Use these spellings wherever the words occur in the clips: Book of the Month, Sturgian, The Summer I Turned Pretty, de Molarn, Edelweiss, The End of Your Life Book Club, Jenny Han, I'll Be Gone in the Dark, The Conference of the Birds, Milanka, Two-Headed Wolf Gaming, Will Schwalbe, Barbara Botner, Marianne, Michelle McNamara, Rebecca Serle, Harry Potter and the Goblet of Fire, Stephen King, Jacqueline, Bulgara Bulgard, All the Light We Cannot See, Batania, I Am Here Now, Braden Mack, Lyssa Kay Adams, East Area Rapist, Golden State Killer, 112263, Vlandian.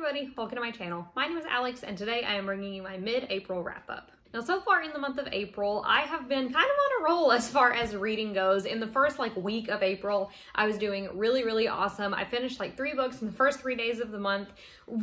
everybody, welcome to my channel. My name is Alex and today I am bringing you my mid-April wrap-up. Now so far in the month of April, I have been kind of on a roll as far as reading goes. In the first week of April, I was doing really awesome. I finished 3 books in the first 3 days of the month,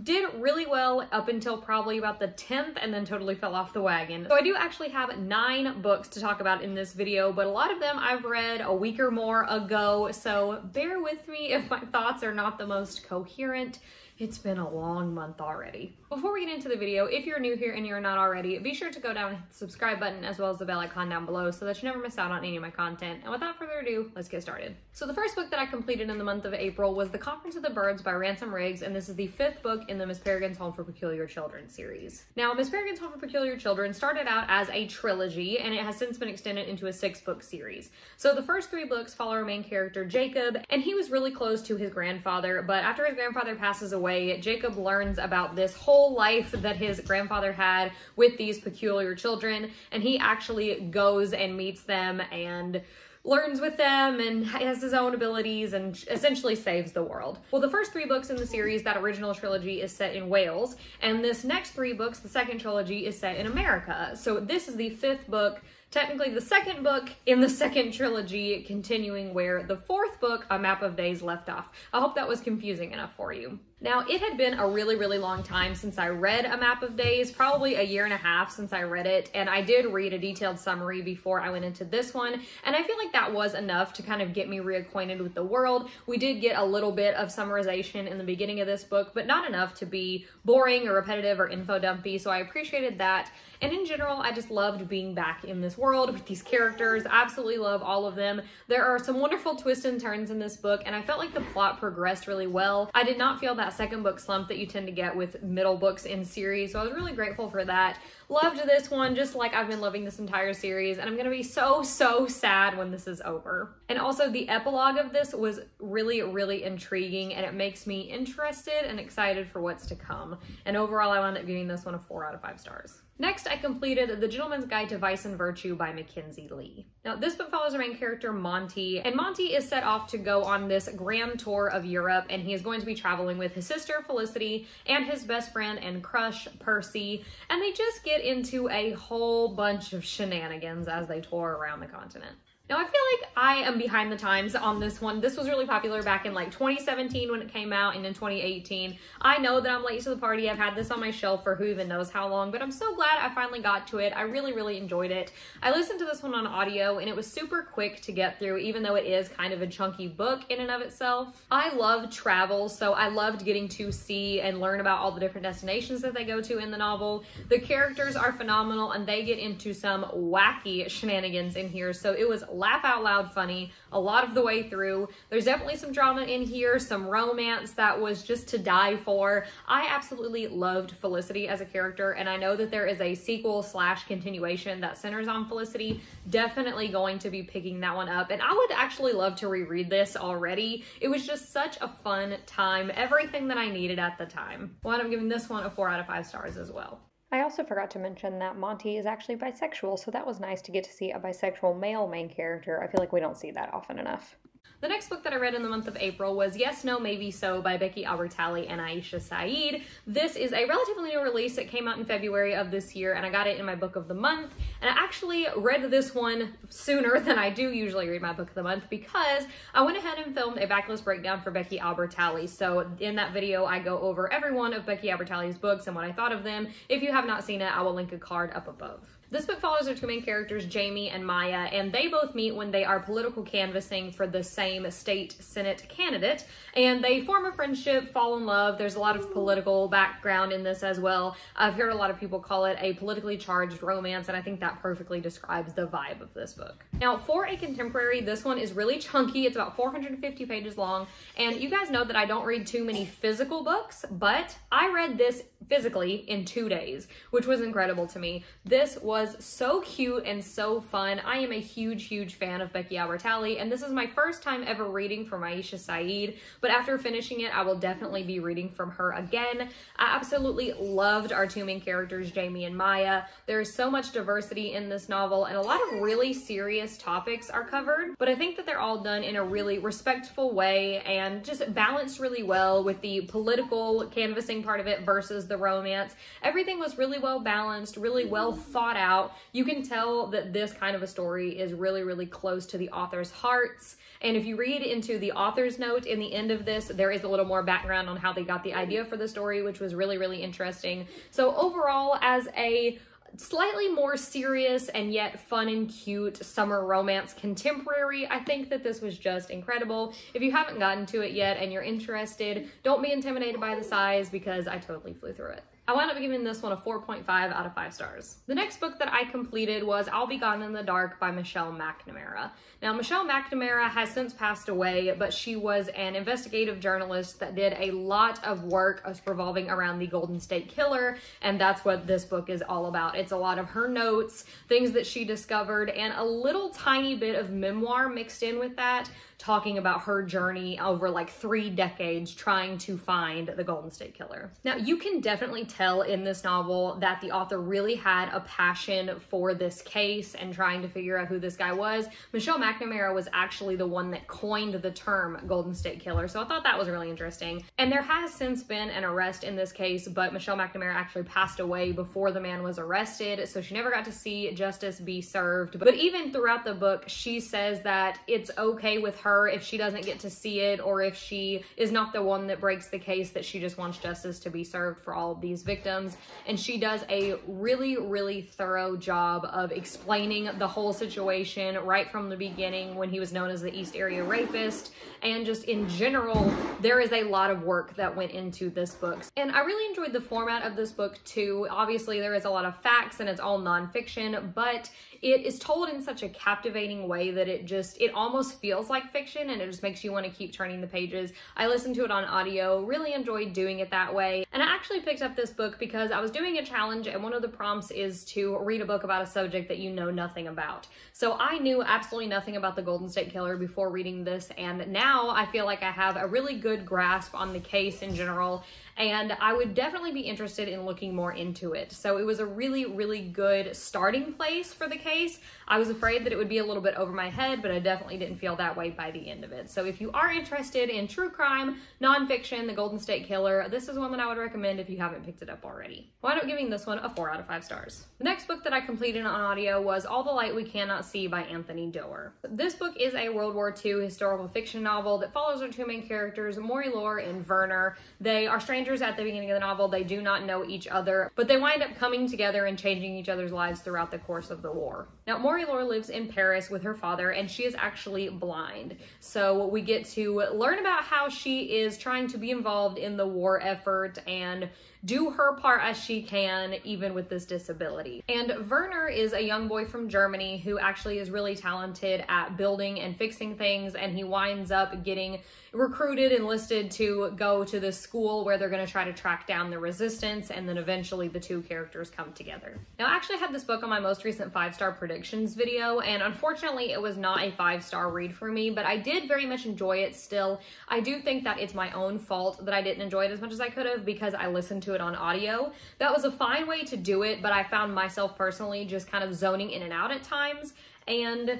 did really well up until probably about the 10th and then totally fell off the wagon. So I do actually have 9 books to talk about in this video, but a lot of them I've read a week or more ago. So bear with me if my thoughts are not the most coherent. It's been a long month already. Before we get into the video, if you're new here and you're not already, be sure to go down and hit the subscribe button as well as the bell icon down below so that you never miss out on any of my content. And without further ado, let's get started. So the first book that I completed in the month of April was The Conference of the Birds by Ransom Riggs, and this is the 5th book in the Miss Peregrine's Home for Peculiar Children series. Now, Miss Peregrine's Home for Peculiar Children started out as a trilogy, and it has since been extended into a 6-book series. So the first 3 books follow our main character, Jacob, and he was really close to his grandfather, but after his grandfather passes away, Jacob learns about this whole life that his grandfather had with these peculiar children, and he actually goes and meets them and learns with them and has his own abilities and essentially saves the world. Well, the first 3 books in the series, that original trilogy, is set in Wales, and this next 3 books, the second trilogy, is set in America. So this is the 5th book, technically the 2nd book in the 2nd trilogy, continuing where the 4th book, A Map of Days, left off. I hope that was confusing enough for you. Now, it had been a really long time since I read A Map of Days, probably a year and a half since I read it, and I did read a detailed summary before I went into this one, and I feel like that was enough to kind of get me reacquainted with the world. We did get a little bit of summarization in the beginning of this book, but not enough to be boring or repetitive or info dumpy, so I appreciated that. And in general, I just loved being back in this world with these characters. I absolutely love all of them. There are some wonderful twists and turns in this book, and I felt like the plot progressed really well. I did not feel that second book slump that you tend to get with middle books in series, so I was really grateful for that. Loved this one, just like I've been loving this entire series, and I'm gonna be so sad when this is over. And also, the epilogue of this was really intriguing, and it makes me interested and excited for what's to come. And overall, I wound up giving this one a 4 out of 5 stars. Next, I completed The Gentleman's Guide to Vice and Virtue by Mackenzi Lee. Now, this book follows our main character, Monty, and Monty is set off to go on this grand tour of Europe, and he is going to be traveling with his sister, Felicity, and his best friend and crush, Percy, and they just get into a whole bunch of shenanigans as they tour around the continent. Now, I feel like I am behind the times on this one. This was really popular back in 2017 when it came out, and in 2018. I know that I'm late to the party. I've had this on my shelf for who even knows how long, but I'm so glad I finally got to it. I really enjoyed it. I listened to this one on audio, and it was super quick to get through, even though it is kind of a chunky book in and of itself. I love travel, so I loved getting to see and learn about all the different destinations that they go to in the novel. The characters are phenomenal, and they get into some wacky shenanigans in here, so it was laugh out loud funny a lot of the way through. There's definitely some drama in here, some romance that was just to die for. I absolutely loved Felicity as a character, and I know that there is a sequel / continuation that centers on Felicity. Definitely going to be picking that one up, and I would actually love to reread this already. It was just such a fun time, everything that I needed at the time. Well, I'm giving this one a 4 out of 5 stars as well. I also forgot to mention that Monty is actually bisexual, so that was nice to get to see a bisexual male main character. I feel like we don't see that often enough. The next book that I read in the month of April was Yes, No, Maybe So by Becky Albertalli and Aisha Saeed. This is a relatively new release. It came out in February of this year, and I got it in my book of the month. And I actually read this one sooner than I do usually read my book of the month because I went ahead and filmed a backlist breakdown for Becky Albertalli. So in that video, I go over every one of Becky Albertalli's books and what I thought of them. If you have not seen it, I will link a card up above. This book follows our two main characters, Jamie and Maya, and they both meet when they are political canvassing for the same state senate candidate, and they form a friendship, fall in love. There's a lot of political background in this as well. I've heard a lot of people call it a politically charged romance, and I think that perfectly describes the vibe of this book. Now, for a contemporary, this one is really chunky. It's about 450 pages long, and you guys know that I don't read too many physical books, but I read this physically in 2 days, which was incredible to me. This was so cute and so fun. I am a huge fan of Becky Albertalli, and this is my first time ever reading from Aisha Saeed, but after finishing it, I will definitely be reading from her again. I absolutely loved our two main characters, Jamie and Maya. There is so much diversity in this novel and a lot of really serious various topics are covered, but I think that they're all done in a really respectful way and just balanced really well with the political canvassing part of it versus the romance. Everything was really well balanced, really well thought out. You can tell that this kind of a story is really, really close to the author's hearts. And if you read into the author's note in the end of this, there is a little more background on how they got the idea for the story, which was really, really interesting. So overall, as a slightly more serious and yet fun and cute summer romance contemporary, I think that this was just incredible. If you haven't gotten to it yet and you're interested, don't be intimidated by the size because I totally flew through it. I wound up giving this one a 4.5 out of 5 stars. The next book that I completed was I'll Be Gone in the Dark by Michelle McNamara. Now, Michelle McNamara has since passed away, but she was an investigative journalist that did a lot of work revolving around the Golden State Killer, and that's what this book is all about. It's a lot of her notes, things that she discovered, and a little tiny bit of memoir mixed in with that, talking about her journey over like 3 decades trying to find the Golden State Killer. Now, you can definitely tell in this novel that the author really had a passion for this case and trying to figure out who this guy was. Michelle McNamara was actually the one that coined the term Golden State Killer, so I thought that was really interesting. And there has since been an arrest in this case, but Michelle McNamara actually passed away before the man was arrested, so she never got to see justice be served. But even throughout the book, she says that it's okay with her if she doesn't get to see it, or if she is not the one that breaks the case, that she just wants justice to be served for all of these victims. And she does a really, really thorough job of explaining the whole situation right from the beginning when he was known as the East Area Rapist. And just in general, there is a lot of work that went into this book. And I really enjoyed the format of this book too. Obviously, there is a lot of facts and it's all nonfiction, but it is told in such a captivating way that it almost feels like fiction, and it just makes you want to keep turning the pages. I listened to it on audio, really enjoyed doing it that way, and I actually picked up this book because I was doing a challenge and one of the prompts is to read a book about a subject that you know nothing about. So I knew absolutely nothing about the Golden State Killer before reading this, and now I feel like I have a really good grasp on the case in general, and I would definitely be interested in looking more into it. So it was a really, really good starting place for the case. I was afraid that it would be a little bit over my head, but I definitely didn't feel that way by the end of it. So if you are interested in true crime, nonfiction, the Golden State Killer, this is one that I would recommend if you haven't picked it up already. I wound up giving this one a 4 out of 5 stars. The next book that I completed on audio was All the Light We Cannot See by Anthony Doerr. This book is a World War II historical fiction novel that follows our 2 main characters, Maury Lore and Werner. They are strangers at the beginning of the novel. They do not know each other, but they wind up coming together and changing each other's lives throughout the course of the war. Now, Maury Lore lives in Paris with her father, and she is actually blind. So we get to learn about how she is trying to be involved in the war effort and do her part as she can, even with this disability. And Werner is a young boy from Germany who actually is really talented at building and fixing things, and he winds up getting recruited, enlisted to go to this school where they're gonna try to track down the resistance, and then eventually the 2 characters come together. Now, I actually had this book on my most recent 5-star predictions video, and unfortunately it was not a 5-star read for me, but I did very much enjoy it still. I do think that it's my own fault that I didn't enjoy it as much as I could have because I listened to it on audio. That was a fine way to do it, but I found myself personally just kind of zoning in and out at times, and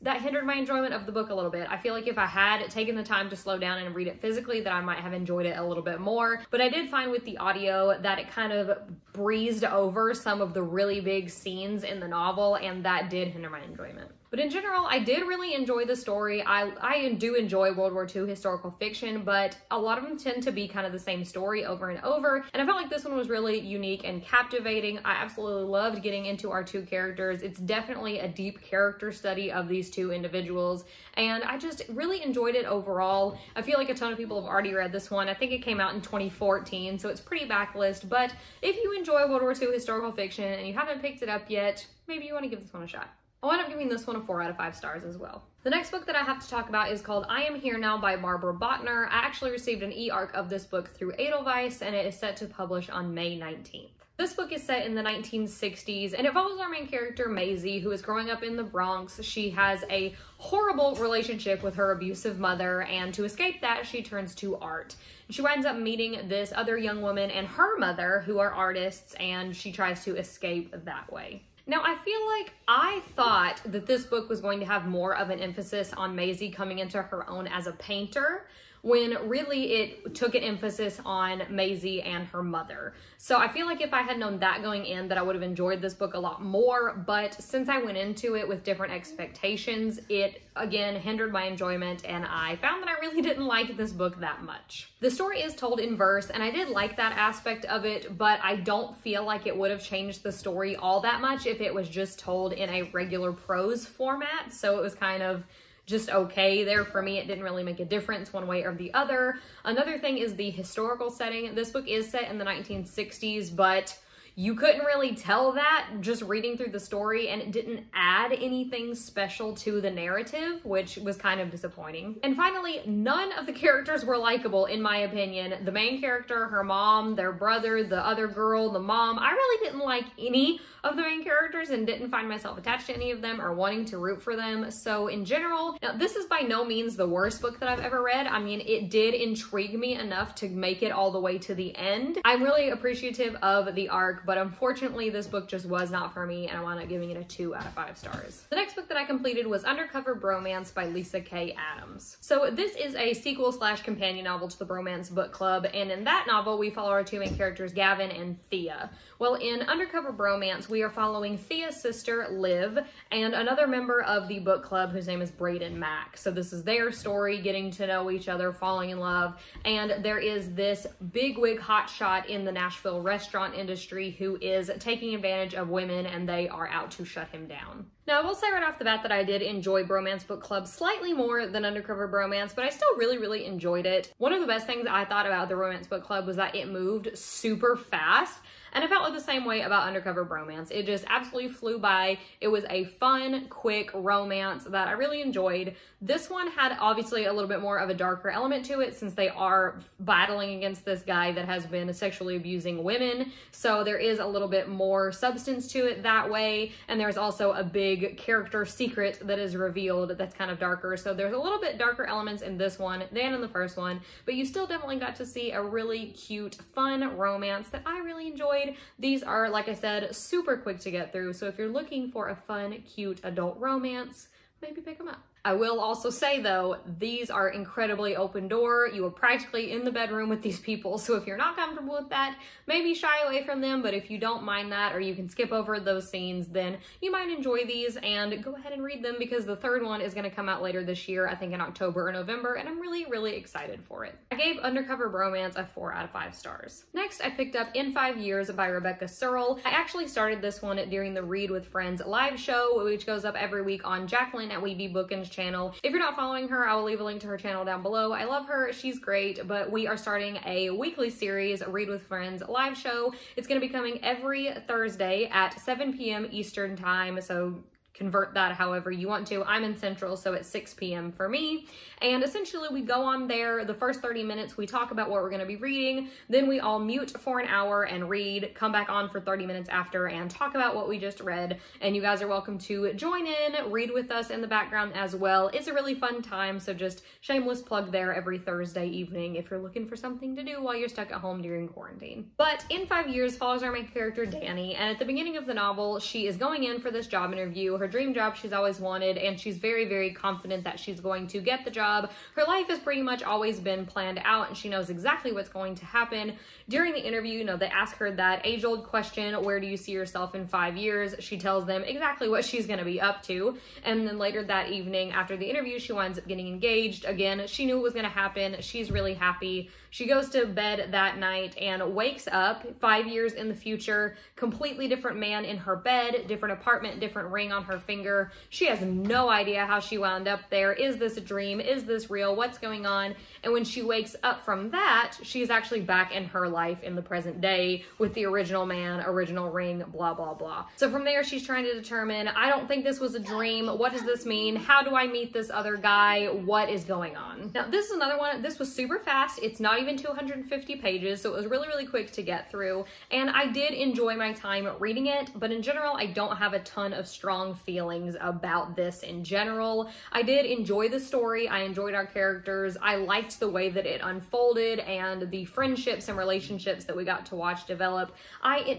that hindered my enjoyment of the book a little bit. I feel like if I had taken the time to slow down and read it physically, that I might have enjoyed it a little bit more. But I did find with the audio that it kind of breezed over some of the really big scenes in the novel, and that did hinder my enjoyment. But in general, I did really enjoy the story. I do enjoy World War II historical fiction, but a lot of them tend to be kind of the same story over and over. And I felt like this one was really unique and captivating. I absolutely loved getting into our 2 characters. It's definitely a deep character study of these 2 individuals. And I just really enjoyed it overall. I feel like a ton of people have already read this one. I think it came out in 2014, so it's pretty backlist. But if you enjoy World War II historical fiction and you haven't picked it up yet, maybe you want to give this one a shot. I wound up giving this one a 4 out of 5 stars as well. The next book that I have to talk about is called I Am Here Now by Barbara Botner. I actually received an e-ARC of this book through Edelweiss, and it is set to publish on May 19th. This book is set in the 1960s, and it follows our main character, Maisie, who is growing up in the Bronx. She has a horrible relationship with her abusive mother, and to escape that, she turns to art. She winds up meeting this other young woman and her mother, who are artists, and she tries to escape that way. Now, I feel like I thought that this book was going to have more of an emphasis on Maisie coming into her own as a painter, when really it took an emphasis on Maisie and her mother. So I feel like if I had known that going in, that I would have enjoyed this book a lot more, but since I went into it with different expectations, it again hindered my enjoyment, and I found that I really didn't like this book that much. The story is told in verse, and I did like that aspect of it, but I don't feel like it would have changed the story all that much if it was just told in a regular prose format, so it was kind of just okay there for me. It didn't really make a difference one way or the other. Another thing is the historical setting. This book is set in the 1960s, but you couldn't really tell that just reading through the story, and it didn't add anything special to the narrative, which was kind of disappointing. And finally, none of the characters were likable, in my opinion. The main character, her mom, their brother, the other girl, the mom, I really didn't like any of the main characters and didn't find myself attached to any of them or wanting to root for them. So in general, now this is by no means the worst book that I've ever read. I mean, it did intrigue me enough to make it all the way to the end. I'm really appreciative of the arc, but unfortunately this book just was not for me, and I wound up giving it a 2 out of 5 stars. The next book that I completed was Undercover Bromance by Lyssa Kay Adams. So this is a sequel / companion novel to the Bromance Book Club, and in that novel we follow our two main characters, Gavin and Thea. Well, in Undercover Bromance we are following Thea's sister, Liv, and another member of the book club whose name is Braden Mack. So this is their story, getting to know each other, falling in love, and there is this bigwig hotshot in the Nashville restaurant industry who is taking advantage of women, and they are out to shut him down. Now, I will say right off the bat that I did enjoy Bromance Book Club slightly more than Undercover Bromance, but I still really, really enjoyed it. One of the best things I thought about the Bromance Book Club was that it moved super fast, and I felt the same way about Undercover Bromance. It just absolutely flew by. It was a fun, quick romance that I really enjoyed. This one had obviously a little bit more of a darker element to it, since they are battling against this guy that has been sexually abusing women. So there is a little bit more substance to it that way. And there's also a big character secret that is revealed that's kind of darker. So there's a little bit darker elements in this one than in the first one, but you still definitely got to see a really cute, fun romance that I really enjoyed. These are, like I said, super quick to get through, so if you're looking for a fun, cute adult romance, maybe pick them up. I will also say, though, these are incredibly open door. You are practically in the bedroom with these people, so if you're not comfortable with that, maybe shy away from them, but if you don't mind that, or you can skip over those scenes, then you might enjoy these, and go ahead and read them, because the third one is going to come out later this year, I think in October or November, and I'm really, really excited for it. I gave Undercover Bromance a 4 out of 5 stars. Next, I picked up In 5 Years by Rebecca Serle. I actually started this one during the Read with Friends live show, which goes up every week on Jacqueline at We Be Book'n channel. If you're not following her, I will leave a link to her channel down below. I love her. She's great, but we are starting a weekly series, Read with Friends live show. It's going to be coming every Thursday at 7 p.m. Eastern time, so convert that however you want to. I'm in Central, so it's 6 p.m. for me. And essentially we go on there, the first 30 minutes we talk about what we're going to be reading, then we all mute for an hour and read, come back on for 30 minutes after and talk about what we just read. And you guys are welcome to join in, read with us in the background as well. It's a really fun time, so just shameless plug there every Thursday evening if you're looking for something to do while you're stuck at home during quarantine. But In 5 Years follows our main character Danny, and at the beginning of the novel she is going in for this job interview, her dream job she's always wanted, and she's very, very confident that she's going to get the job. Her life has pretty much always been planned out, and she knows exactly what's going to happen. During the interview, you know, they ask her that age-old question, where do you see yourself in 5 years? She tells them exactly what she's going to be up to, and then later that evening after the interview, she winds up getting engaged. Again, she knew it was going to happen. She's really happy. She goes to bed that night and wakes up 5 years in the future, completely different man in her bed, different apartment, different ring on her finger. She has no idea how she wound up there. Is this a dream? Is this real? What's going on? And when she wakes up from that, she's actually back in her life in the present day with the original man, original ring, blah, blah, blah. So from there, she's trying to determine, I don't think this was a dream. What does this mean? How do I meet this other guy? What is going on? Now, this is another one. This was super fast. It's not even 250 pages, so it was really quick to get through, and I did enjoy my time reading it, but in general, I don't have a ton of strong feelings about this in general. I did enjoy the story, I enjoyed our characters, I liked the way that it unfolded and the friendships and relationships that we got to watch develop.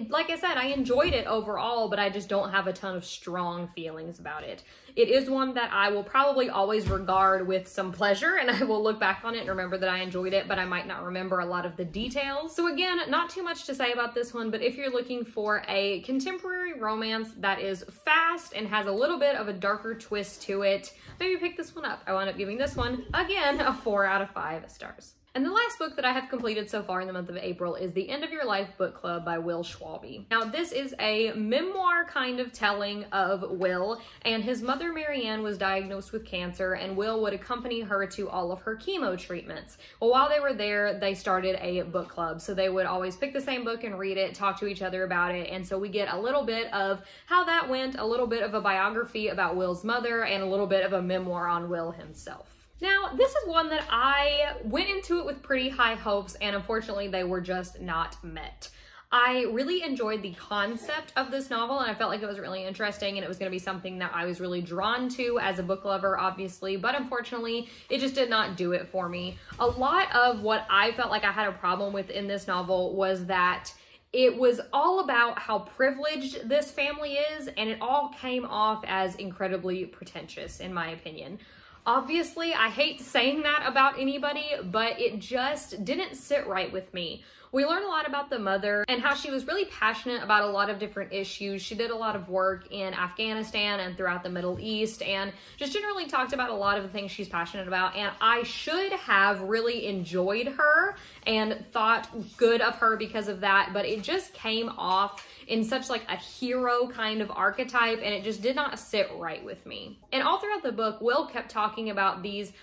Like I said, I enjoyed it overall, but I just don't have a ton of strong feelings about it. It is one that I will probably always regard with some pleasure, and I will look back on it and remember that I enjoyed it, but I might not remember a lot of the details. So again, not too much to say about this one, but if you're looking for a contemporary romance that is fast and has a little bit of a darker twist to it, maybe pick this one up. I wound up giving this one, again, a 4 out of 5 stars. And the last book that I have completed so far in the month of April is The End of Your Life Book Club by Will Schwalbe. Now, this is a memoir kind of telling of Will, and his mother, Marianne, was diagnosed with cancer, and Will would accompany her to all of her chemo treatments. Well, while they were there, they started a book club, so they would always pick the same book and read it, talk to each other about it, and so we get a little bit of how that went, a little bit of a biography about Will's mother, and a little bit of a memoir on Will himself. Now, this is one that I went into it with pretty high hopes, and unfortunately they were just not met. I really enjoyed the concept of this novel, and I felt like it was really interesting, and it was going to be something that I was really drawn to as a book lover, obviously, but unfortunately, it just did not do it for me. A lot of what I felt like I had a problem with in this novel was that it was all about how privileged this family is, and it all came off as incredibly pretentious, in my opinion. Obviously, I hate saying that about anybody, but it just didn't sit right with me. We learned a lot about the mother and how she was really passionate about a lot of different issues. She did a lot of work in Afghanistan and throughout the Middle East and just generally talked about a lot of the things she's passionate about. And I should have really enjoyed her and thought good of her because of that, but it just came off in such like a hero kind of archetype, and it just did not sit right with me. And all throughout the book, Will kept talking about these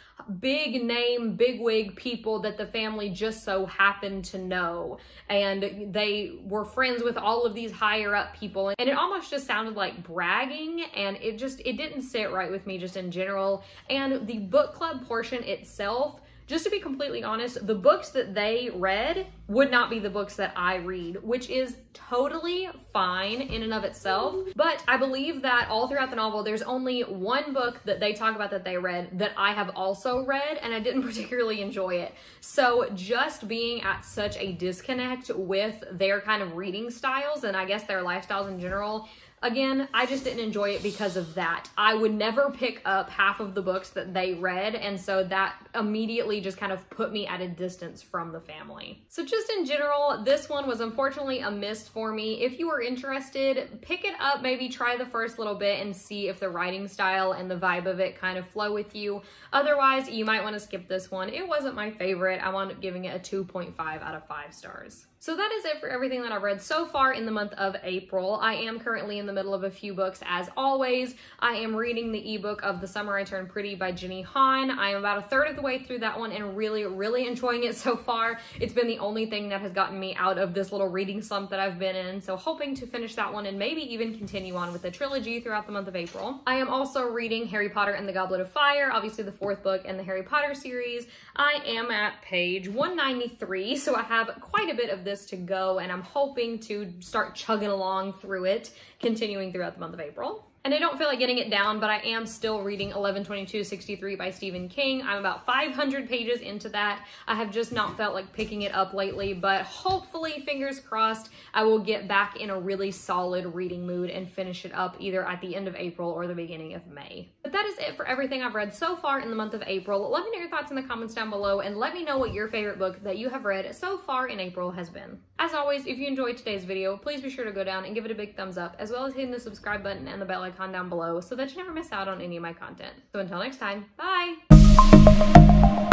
big name, big wig people that the family just so happened to know. And they were friends with all of these higher up people. And it almost just sounded like bragging, and it didn't sit right with me just in general. And the book club portion itself, just to be completely honest, the books that they read would not be the books that I read, which is totally fine in and of itself. But I believe that all throughout the novel, there's only one book that they talk about that they read that I have also read, and I didn't particularly enjoy it. So just being at such a disconnect with their kind of reading styles and I guess their lifestyles in general, again, I just didn't enjoy it because of that. I would never pick up half of the books that they read, and so that immediately just kind of put me at a distance from the family. So just in general, this one was unfortunately a miss for me. If you are interested, pick it up, maybe try the first little bit and see if the writing style and the vibe of it kind of flow with you. Otherwise, you might want to skip this one. It wasn't my favorite. I wound up giving it a 2.5 out of 5 stars. So that is it for everything that I've read so far in the month of April. I am currently in the middle of a few books as always. I am reading the ebook of The Summer I Turned Pretty by Jenny Han. I am about a third of the way through that one and really enjoying it so far. It's been the only thing that has gotten me out of this little reading slump that I've been in, so hoping to finish that one and maybe even continue on with the trilogy throughout the month of April. I am also reading Harry Potter and the Goblet of Fire, obviously the fourth book in the Harry Potter series. I am at page 193, so I have quite a bit of this to go, and I'm hoping to start chugging along through it, continuing throughout the month of April. And I don't feel like getting it down, but I am still reading 112263 by Stephen King. I'm about 500 pages into that. I have just not felt like picking it up lately, but hopefully, fingers crossed, I will get back in a really solid reading mood and finish it up either at the end of April or the beginning of May. But that is it for everything I've read so far in the month of April. Let me know your thoughts in the comments down below, and let me know what your favorite book that you have read so far in April has been. As always, if you enjoyed today's video, please be sure to go down and give it a big thumbs up, as well as hitting the subscribe button and the bell icon down below so that you never miss out on any of my content. So until next time, bye!